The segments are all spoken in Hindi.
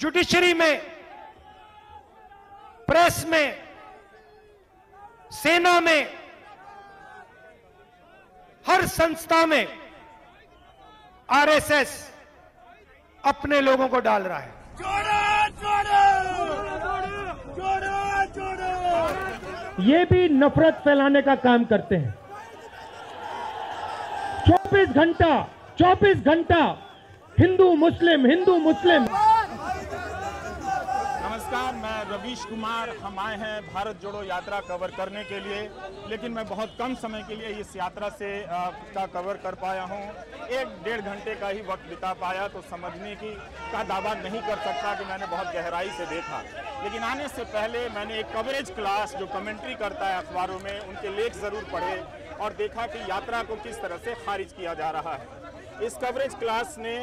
जुडिशरी में, प्रेस में, सेना में, हर संस्था में आरएसएस अपने लोगों को डाल रहा है। ये भी नफरत फैलाने का काम करते हैं। 24 घंटा हिंदू मुस्लिम, हिंदू मुस्लिम। नमस्कार, मैं रविश कुमार। हम आए हैं भारत जोड़ो यात्रा कवर करने के लिए, लेकिन मैं बहुत कम समय के लिए इस यात्रा से कवर कर पाया हूं। 1-1.5 घंटे का ही वक्त बिता पाया, तो समझने की का दावा नहीं कर सकता कि मैंने बहुत गहराई से देखा। लेकिन आने से पहले मैंने एक कवरेज क्लास जो कमेंट्री करता है अखबारों में, उनके लेख ज़रूर पढ़े और देखा कि यात्रा को किस तरह से खारिज किया जा रहा है। इस कवरेज क्लास ने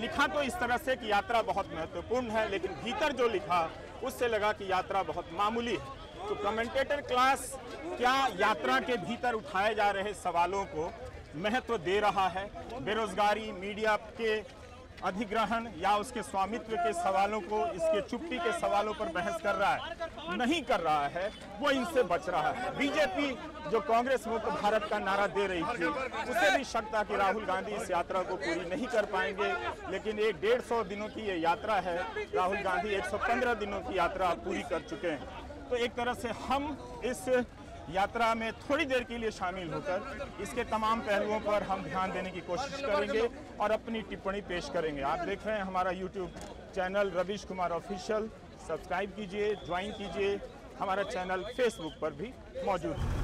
लिखा तो इस तरह से कि यात्रा बहुत महत्वपूर्ण है, लेकिन भीतर जो लिखा उससे लगा कि यात्रा बहुत मामूली है। तो कमेंटेटर क्लास क्या यात्रा के भीतर उठाए जा रहे सवालों को महत्व दे रहा है? बेरोजगारी, मीडिया के अधिग्रहण या उसके स्वामित्व के सवालों को, इसके चुप्पी के सवालों पर बहस कर रहा है, नहीं कर रहा है, वो इनसे बच रहा है। बीजेपी जो कांग्रेस मुक्त भारत का नारा दे रही थी, उसे भी शक था कि राहुल गांधी इस यात्रा को पूरी नहीं कर पाएंगे, लेकिन 150 दिनों की ये यात्रा है। राहुल गांधी 115 दिनों की यात्रा पूरी कर चुके हैं। तो एक तरह से हम इस यात्रा में थोड़ी देर के लिए शामिल होकर इसके तमाम पहलुओं पर हम ध्यान देने की कोशिश करेंगे और अपनी टिप्पणी पेश करेंगे। आप देख रहे हैं हमारा YouTube channel Ravish Kumar official, subscribe कीजिए, ज्वाइन कीजिए। हमारा चैनल फेसबुक पर भी मौजूद है।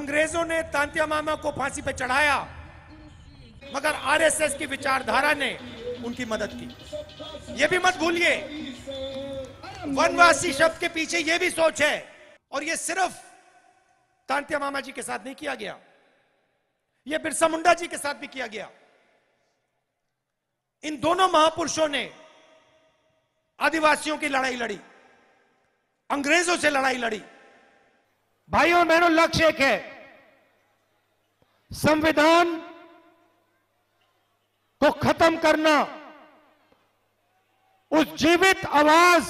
अंग्रेजों ने तांत्या मामा को फांसी पर चढ़ाया, मगर आरएसएस की विचारधारा ने उनकी मदद की। ये भी मत भूलिए, वनवासी शब्द के पीछे ये भी सोच है। और ये सिर्फ तांत्या मामा जी के साथ नहीं किया गया, ये बिरसा मुंडा जी के साथ भी किया गया। इन दोनों महापुरुषों ने आदिवासियों की लड़ाई लड़ी, अंग्रेजों से लड़ाई लड़ी। भाइयों और बहनों, लक्ष्य एक है, संविधान को खत्म करना, उस जीवित आवाज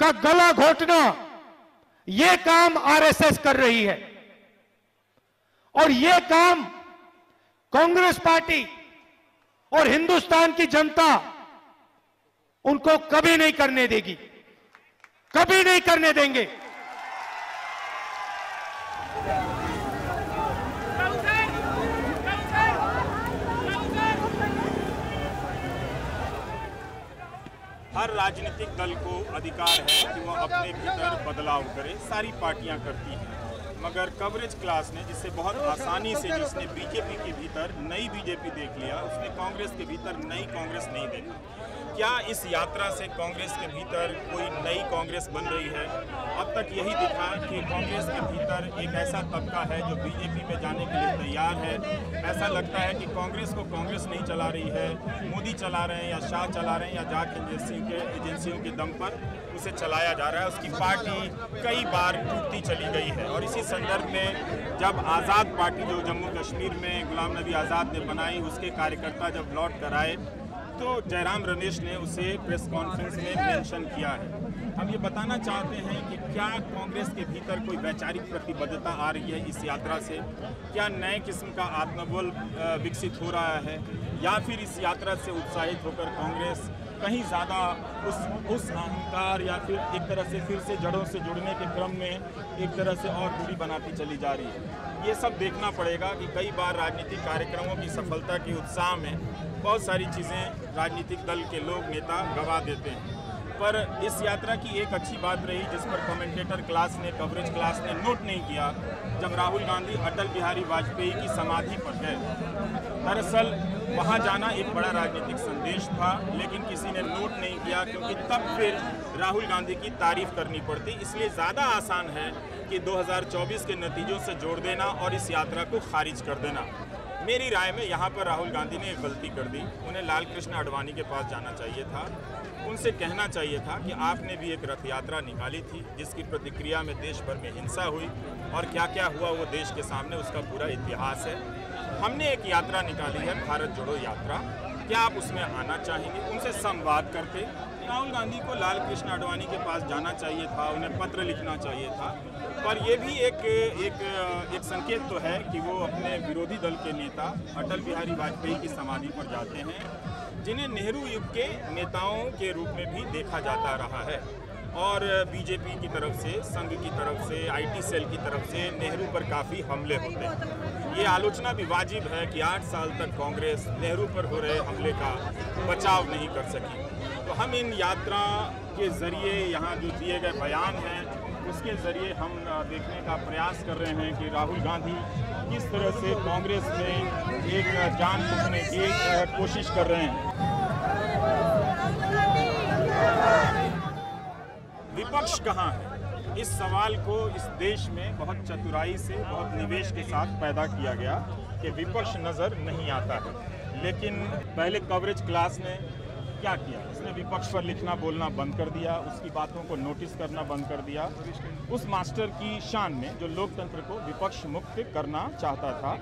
का गला घोटना, यह काम आरएसएस कर रही है। और यह काम कांग्रेस पार्टी और हिंदुस्तान की जनता उनको कभी नहीं करने देगी, कभी नहीं करने देंगे। हर राजनीतिक दल को अधिकार है कि वह अपने भीतर बदलाव करे, सारी पार्टियां करती हैं। मगर कवरेज क्लास ने जिसे बहुत आसानी से, जिसने बीजेपी के भीतर नई बीजेपी देख लिया, उसने कांग्रेस के भीतर नई कांग्रेस नहीं देखी। क्या इस यात्रा से कांग्रेस के भीतर कोई नई कांग्रेस बन रही है? अब तक यही दिखा कि कांग्रेस के भीतर एक ऐसा तबका है जो बीजेपी में जाने के लिए तैयार है। ऐसा लगता है कि कांग्रेस को कांग्रेस नहीं चला रही है, मोदी चला रहे हैं या शाह चला रहे हैं, या जाट एजेंसियों के दम पर उसे चलाया जा रहा है। उसकी पार्टी कई बार टूटती चली गई है। और इसी संदर्भ में जब आज़ाद पार्टी जो जम्मू कश्मीर में गुलाम नबी आज़ाद ने बनाई, उसके कार्यकर्ता जब लौट कर आए तो जयराम रमेश ने उसे प्रेस कॉन्फ्रेंस में मेंशन किया है। हम ये बताना चाहते हैं कि क्या कांग्रेस के भीतर कोई वैचारिक प्रतिबद्धता आ रही है इस यात्रा से? क्या नए किस्म का आत्मबल विकसित हो रहा है, या फिर इस यात्रा से उत्साहित होकर कांग्रेस कहीं ज़्यादा उस अहंकार या फिर एक तरह से फिर से जड़ों से जुड़ने के क्रम में एक तरह से और दूरी बनाती चली जा रही है? ये सब देखना पड़ेगा कि कई बार राजनीतिक कार्यक्रमों की सफलता के उत्साह में बहुत सारी चीज़ें राजनीतिक दल के लोग, नेता गंवा देते हैं। पर इस यात्रा की एक अच्छी बात रही जिस पर कमेंटेटर क्लास ने, कवरेज क्लास ने नोट नहीं किया, जब राहुल गांधी अटल बिहारी वाजपेयी की समाधि पर गए। दरअसल वहां जाना एक बड़ा राजनीतिक संदेश था, लेकिन किसी ने नोट नहीं किया, क्योंकि तब फिर राहुल गांधी की तारीफ करनी पड़ती। इसलिए ज़्यादा आसान है कि 2024 के नतीजों से जोड़ देना और इस यात्रा को खारिज कर देना। मेरी राय में यहाँ पर राहुल गांधी ने एक गलती कर दी। उन्हें लाल कृष्ण आडवाणी के पास जाना चाहिए था, उनसे कहना चाहिए था कि आपने भी एक रथ यात्रा निकाली थी जिसकी प्रतिक्रिया में देश भर में हिंसा हुई और क्या क्या हुआ वो देश के सामने उसका पूरा इतिहास है। हमने एक यात्रा निकाली है भारत जोड़ो यात्रा, क्या आप उसमें आना चाहेंगे? उनसे संवाद करते। राहुल गांधी को लाल कृष्ण आडवाणी के पास जाना चाहिए था, उन्हें पत्र लिखना चाहिए था। पर यह भी एक संकेत तो है कि वो अपने विरोधी दल के नेता अटल बिहारी वाजपेयी की समाधि पर जाते हैं, जिन्हें नेहरू युग के नेताओं के रूप में भी देखा जाता रहा है। और बीजेपी की तरफ से, संघ की तरफ से, IT सेल की तरफ से नेहरू पर काफ़ी हमले होते हैं। ये आलोचना भी वाजिब है कि 8 साल तक कांग्रेस नेहरू पर हो रहे हमले का बचाव नहीं कर सकी। तो हम इन यात्रा के ज़रिए, यहाँ जो दिए गए बयान हैं उसके ज़रिए हम देखने का प्रयास कर रहे हैं कि राहुल गांधी किस तरह से कांग्रेस में एक जान फूकने की कोशिश कर रहे हैं। विपक्ष कहाँ है, इस सवाल को इस देश में बहुत चतुराई से, बहुत निवेश के साथ पैदा किया गया कि विपक्ष नज़र नहीं आता है। लेकिन पहले कवरेज क्लास ने क्या किया, उसने विपक्ष पर लिखना बोलना बंद कर दिया, उसकी बातों को नोटिस करना बंद कर दिया। उस मास्टर की शान में जो लोकतंत्र को विपक्ष मुक्त करना चाहता था,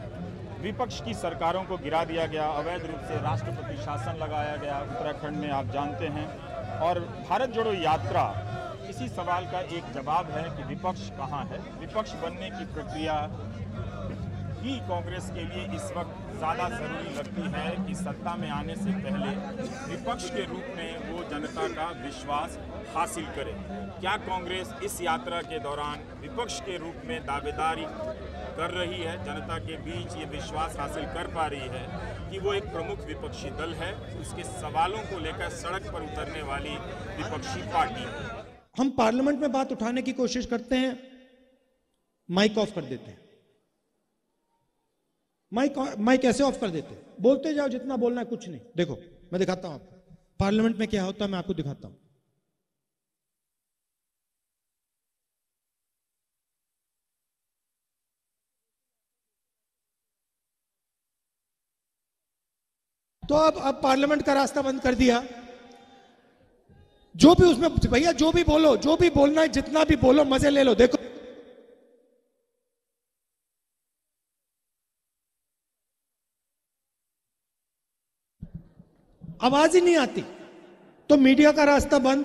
विपक्ष की सरकारों को गिरा दिया गया। अवैध रूप से राष्ट्रपति शासन लगाया गया उत्तराखंड में, आप जानते हैं। और भारत जोड़ो यात्रा इसी सवाल का एक जवाब है कि विपक्ष कहाँ है। विपक्ष बनने की प्रक्रिया ही कांग्रेस के लिए इस वक्त ज़्यादा ज़रूरी लगती है कि सत्ता में आने से पहले विपक्ष के रूप में वो जनता का विश्वास हासिल करे। क्या कांग्रेस इस यात्रा के दौरान विपक्ष के रूप में दावेदारी कर रही है, जनता के बीच ये विश्वास हासिल कर पा रही है कि वो एक प्रमुख विपक्षी दल है, उसके सवालों को लेकर सड़क पर उतरने वाली विपक्षी पार्टी है? हम पार्लियामेंट में बात उठाने की कोशिश करते हैं, माइक ऑफ कर देते हैं। माइक ऐसे ऑफ कर देते हैं, बोलते जाओ जितना बोलना है, कुछ नहीं। देखो मैं दिखाता हूं आपको पार्लियामेंट में क्या होता है, मैं आपको दिखाता हूं। तो अब पार्लियामेंट का रास्ता बंद कर दिया। जो भी उसमें भैया जो भी बोलो, जो भी बोलना है, जितना भी बोलो, मजे ले लो। देखो आवाज ही नहीं आती तो मीडिया का रास्ता बंद,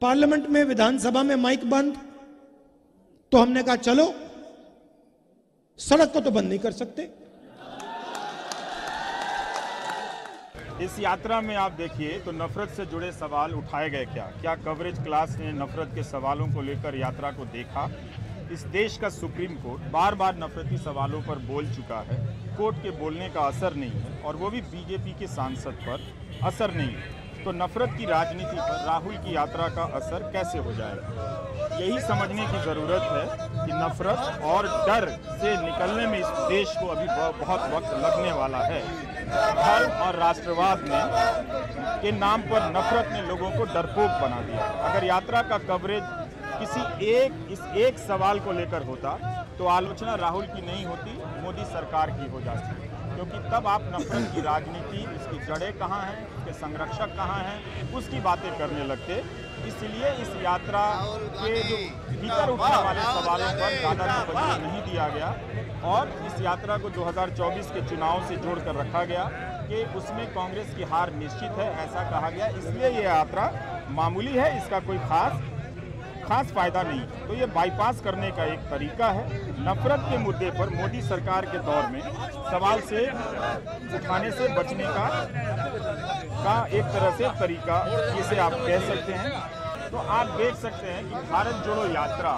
पार्लियामेंट में, विधानसभा में माइक बंद। तो हमने कहा चलो, सड़क को तो बंद नहीं कर सकते। इस यात्रा में आप देखिए तो नफरत से जुड़े सवाल उठाए गए। क्या कवरेज क्लास ने नफरत के सवालों को लेकर यात्रा को देखा? इस देश का सुप्रीम कोर्ट बार बार नफरती सवालों पर बोल चुका है, कोर्ट के बोलने का असर नहीं है, और वो भी बीजेपी के सांसद पर असर नहीं है। तो नफरत की राजनीति पर राहुल की यात्रा का असर कैसे हो जाएगा? यही समझने की ज़रूरत है कि नफरत और डर से निकलने में इस देश को अभी बहुत वक्त लगने वाला है। धर्म और राष्ट्रवाद के नाम पर नफरत ने लोगों को डरपोक बना दिया। अगर यात्रा का कवरेज किसी इस एक सवाल को लेकर होता तो आलोचना राहुल की नहीं होती, मोदी सरकार की हो जाती, क्योंकि तब आप नफरत की राजनीति, उसकी जड़ें कहाँ हैं, उसके संरक्षक कहाँ हैं, उसकी बातें करने लगते। इसलिए इस यात्रा के जो भीतर उठने वाले सवालों पर ज़्यादा तवज्जो नहीं दिया गया और इस यात्रा को 2024 के चुनाव से जोड़कर रखा गया कि उसमें कांग्रेस की हार निश्चित है, ऐसा कहा गया। इसलिए ये यात्रा मामूली है, इसका कोई खास फायदा नहीं। तो ये बाईपास करने का एक तरीका है। नफरत के मुद्दे पर मोदी सरकार के दौर में सवाल से उठाने से बचने का एक तरह से तरीका जिसे आप कह सकते हैं। तो आप देख सकते हैं कि भारत जोड़ो यात्रा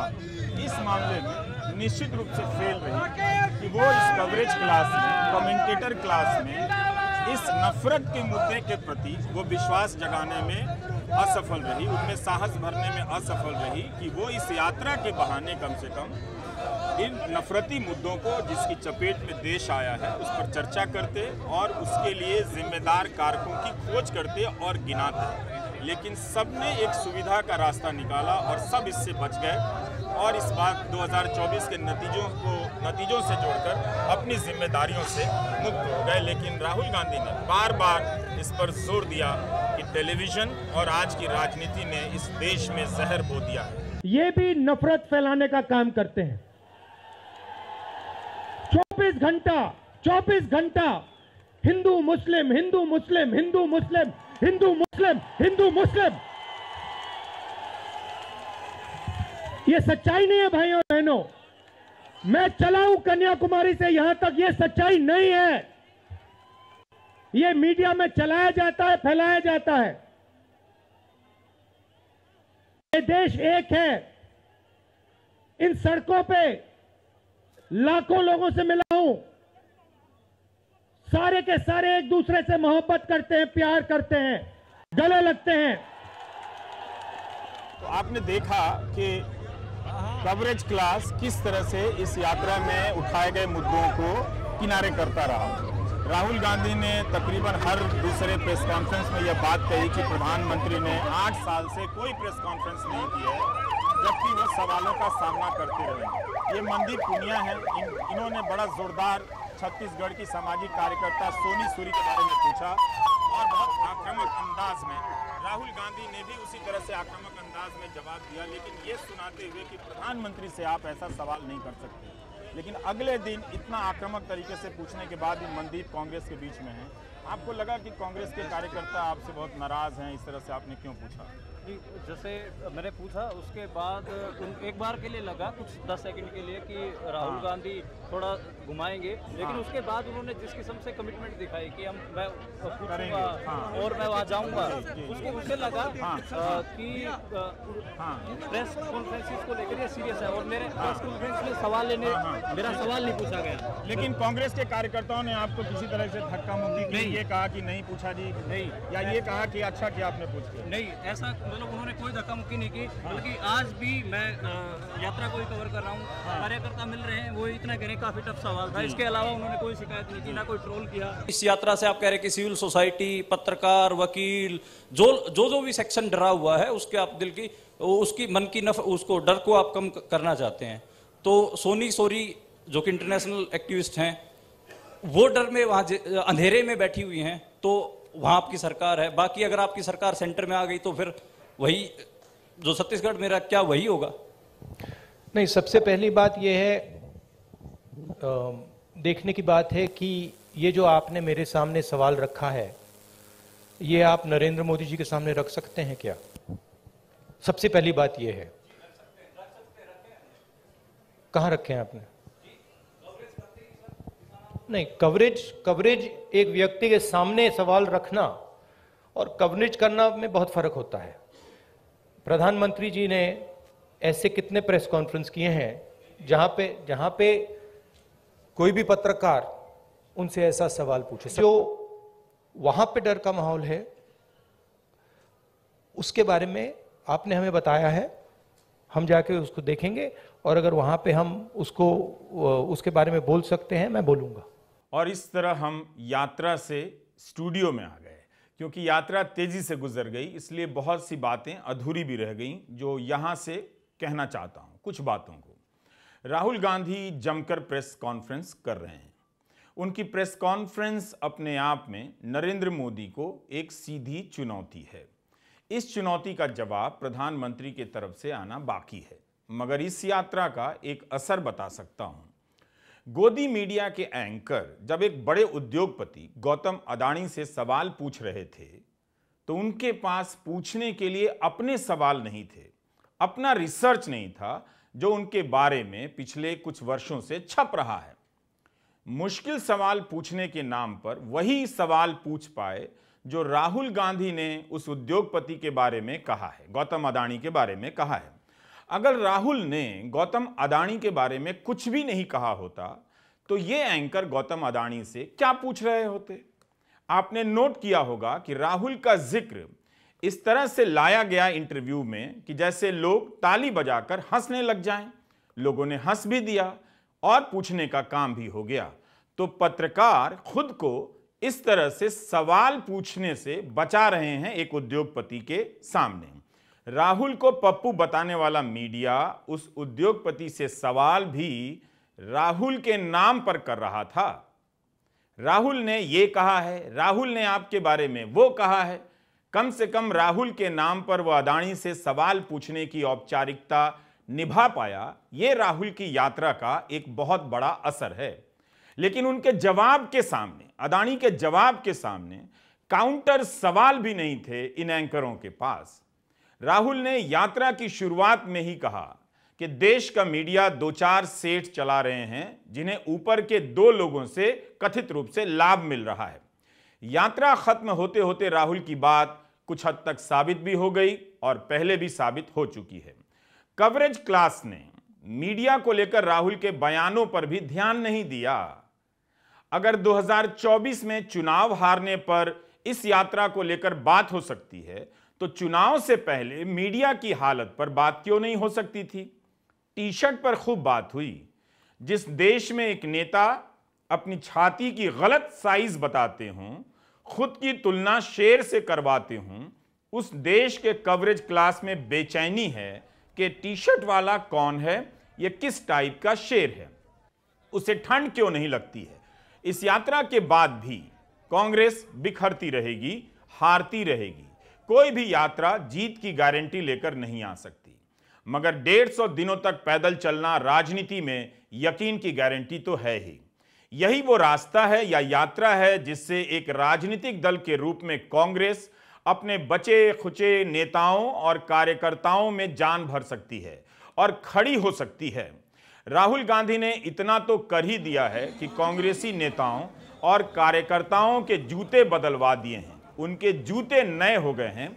इस मामले में निश्चित रूप से फेल रही कि वो इस कवरेज क्लास में, कमेंटेटर क्लास में इस नफरत के मुद्दे के प्रति वो विश्वास जगाने में असफल रही, उनमें साहस भरने में असफल रही कि वो इस यात्रा के बहाने कम से कम इन नफरती मुद्दों को जिसकी चपेट में देश आया है उस पर चर्चा करते और उसके लिए जिम्मेदार कारकों की खोज करते और गिनाते। लेकिन सबने एक सुविधा का रास्ता निकाला और सब इससे बच गए और इस बार 2024 के नतीजों से जोड़कर अपनी जिम्मेदारियों से मुक्त हो गए। लेकिन राहुल गांधी ने बार बार इस पर जोर दिया कि टेलीविज़न और आज की राजनीति ने इस देश में जहर बो दिया है। ये भी नफरत फैलाने का काम करते हैं। 24 घंटा हिंदू मुस्लिम हिंदू मुस्लिम हिंदू मुस्लिम हिंदू मुस्लिम हिंदू मुस्लिम, ये सच्चाई नहीं है भाइयों और बहनों। मैं चला हूं कन्याकुमारी से यहां तक, ये सच्चाई नहीं है। ये मीडिया में चलाया जाता है, फैलाया जाता है। ये देश एक है। इन सड़कों पे लाखों लोगों से मिला हूं, सारे के सारे एक दूसरे से मोहब्बत करते हैं, प्यार करते हैं, गले लगते हैं। तो आपने देखा कि कवरेज क्लास किस तरह से इस यात्रा में उठाए गए मुद्दों को किनारे करता रहा। राहुल गांधी ने तकरीबन हर दूसरे प्रेस कॉन्फ्रेंस में यह बात कही कि प्रधानमंत्री ने 8 साल से कोई प्रेस कॉन्फ्रेंस नहीं की है, जबकि वो सवालों का सामना करते रहे। ये मनदीप पुनिया है, इन्होंने बड़ा जोरदार छत्तीसगढ़ की सामाजिक कार्यकर्ता सोनी सूरी के बारे में पूछा और बहुत आक्रामक अंदाज में राहुल गांधी ने भी उसी तरह से आक्रामक अंदाज में जवाब दिया, लेकिन ये सुनाते हुए कि प्रधानमंत्री से आप ऐसा सवाल नहीं कर सकते। लेकिन अगले दिन इतना आक्रामक तरीके से पूछने के बाद भी मनदीप कांग्रेस के बीच में है। आपको लगा कि कांग्रेस के कार्यकर्ता आपसे बहुत नाराज़ हैं, इस तरह से आपने क्यों पूछा? जी, जैसे मैंने पूछा उसके बाद एक बार के लिए लगा कुछ 10 सेकंड के लिए कि राहुल गांधी थोड़ा घुमाएंगे, लेकिन उसके बाद उन्होंने जिस किस्म से कमिटमेंट दिखाई कि मैं पूछूंगा और मैं वहाँ जाऊँगा, उसको मुझे लगा कि प्रेस कॉन्फ्रेंसेस को लेकर ये सीरियस है। और मेरे प्रेस कॉन्फ्रेंस में सवाल लेने मेरा सवाल नहीं पूछा गया। लेकिन कांग्रेस के कार्यकर्ताओं ने आपको किसी तरह से धक्का मुक्की नहीं, ये कहा कि नहीं पूछा जी नहीं, या ये कहा कि अच्छा कि आपने पूछ लिया नहीं, ऐसा मतलब उन्होंने कोई धक्का मुक्की नहीं की। बल्कि आज भी मैं यात्रा को ही कवर कर रहा हूँ, कार्यकर्ता मिल रहे हैं, वो इतना कह रहे हैं काफी टफ सवाल था। इसके अलावा उन्होंने कोई शिकायत नहीं की, ना कोई ट्रोल किया। इस यात्रा से आप कह रहे हैं कि सिविल सोसाइटी, पत्रकार, वकील, जो भी सेक्शन डरा हुआ है उसके आप दिल की उसकी मन की उसको डर को आप कम करना चाहते हैं। तो सोनी सोरी जो कि इंटरनेशनल एक्टिविस्ट हैं, वो डर में वहाँ अंधेरे में बैठी हुई हैं, तो वहाँ आपकी सरकार है। बाकी अगर आपकी सरकार सेंटर में आ गई तो फिर वही जो छत्तीसगढ़ मेरा क्या वही होगा? नहीं, सबसे पहली बात यह है, देखने की बात है कि ये जो आपने मेरे सामने सवाल रखा है, ये आप नरेंद्र मोदी जी के सामने रख सकते हैं क्या? सबसे पहली बात ये है। कहाँ रखे हैं आपने? नहीं, कवरेज एक व्यक्ति के सामने सवाल रखना और कवरेज करना में बहुत फर्क होता है। प्रधानमंत्री जी ने ऐसे कितने प्रेस कॉन्फ्रेंस किए हैं जहां पे कोई भी पत्रकार उनसे ऐसा सवाल पूछे। जो वहां पे डर का माहौल है उसके बारे में आपने हमें बताया है, हम जाके उसको देखेंगे और अगर वहां पे हम उसको उसके बारे में बोल सकते हैं, मैं बोलूंगा। और इस तरह हम यात्रा से स्टूडियो में आ गए, क्योंकि यात्रा तेज़ी से गुजर गई, इसलिए बहुत सी बातें अधूरी भी रह गईं जो यहाँ से कहना चाहता हूँ। कुछ बातों को राहुल गांधी जमकर प्रेस कॉन्फ्रेंस कर रहे हैं। उनकी प्रेस कॉन्फ्रेंस अपने आप में नरेंद्र मोदी को एक सीधी चुनौती है। इस चुनौती का जवाब प्रधानमंत्री के तरफ से आना बाकी है, मगर इस यात्रा का एक असर बता सकता हूँ। गोदी मीडिया के एंकर जब एक बड़े उद्योगपति गौतम अदानी से सवाल पूछ रहे थे तो उनके पास पूछने के लिए अपने सवाल नहीं थे, अपना रिसर्च नहीं था जो उनके बारे में पिछले कुछ वर्षों से छप रहा है। मुश्किल सवाल पूछने के नाम पर वही सवाल पूछ पाए जो राहुल गांधी ने उस उद्योगपति के बारे में कहा है, गौतम अदानी के बारे में कहा है। अगर राहुल ने गौतम अदानी के बारे में कुछ भी नहीं कहा होता तो ये एंकर गौतम अदानी से क्या पूछ रहे होते? आपने नोट किया होगा कि राहुल का जिक्र इस तरह से लाया गया इंटरव्यू में कि जैसे लोग ताली बजाकर हंसने लग जाएं। लोगों ने हंस भी दिया और पूछने का काम भी हो गया। तो पत्रकार खुद को इस तरह से सवाल पूछने से बचा रहे हैं एक उद्योगपति के सामने। राहुल को पप्पू बताने वाला मीडिया उस उद्योगपति से सवाल भी राहुल के नाम पर कर रहा था। राहुल ने ये कहा है, राहुल ने आपके बारे में वो कहा है। कम से कम राहुल के नाम पर वह अदाणी से सवाल पूछने की औपचारिकता निभा पाया, ये राहुल की यात्रा का एक बहुत बड़ा असर है। लेकिन उनके जवाब के सामने, अदाणी के जवाब के सामने काउंटर सवाल भी नहीं थे इन एंकरों के पास। राहुल ने यात्रा की शुरुआत में ही कहा कि देश का मीडिया दो चार सेठ चला रहे हैं जिन्हें ऊपर के दो लोगों से कथित रूप से लाभ मिल रहा है। यात्रा खत्म होते होते राहुल की बात कुछ हद तक साबित भी हो गई और पहले भी साबित हो चुकी है। कवरेज क्लास ने मीडिया को लेकर राहुल के बयानों पर भी ध्यान नहीं दिया। अगर 2024 में चुनाव हारने पर इस यात्रा को लेकर बात हो सकती है तो चुनाव से पहले मीडिया की हालत पर बात क्यों नहीं हो सकती थी? टी शर्ट पर खूब बात हुई। जिस देश में एक नेता अपनी छाती की गलत साइज बताते हों, खुद की तुलना शेर से करवाते हों, उस देश के कवरेज क्लास में बेचैनी है कि टी शर्ट वाला कौन है, यह किस टाइप का शेर है, उसे ठंड क्यों नहीं लगती है। इस यात्रा के बाद भी कांग्रेस बिखरती रहेगी, हारती रहेगी। कोई भी यात्रा जीत की गारंटी लेकर नहीं आ सकती, मगर 150 दिनों तक पैदल चलना राजनीति में यकीन की गारंटी तो है ही। यही वो रास्ता है या यात्रा है जिससे एक राजनीतिक दल के रूप में कांग्रेस अपने बचे खुचे नेताओं और कार्यकर्ताओं में जान भर सकती है और खड़ी हो सकती है। राहुल गांधी ने इतना तो कर ही दिया है कि कांग्रेसी नेताओं और कार्यकर्ताओं के जूते बदलवा दिए हैं, उनके जूते नए हो गए हैं,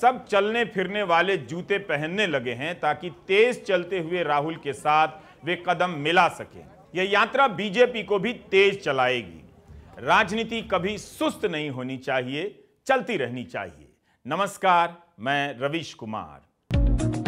सब चलने फिरने वाले जूते पहनने लगे हैं ताकि तेज चलते हुए राहुल के साथ वे कदम मिला सकें। यह यात्रा बीजेपी को भी तेज चलाएगी। राजनीति कभी सुस्त नहीं होनी चाहिए, चलती रहनी चाहिए। नमस्कार, मैं रविश कुमार।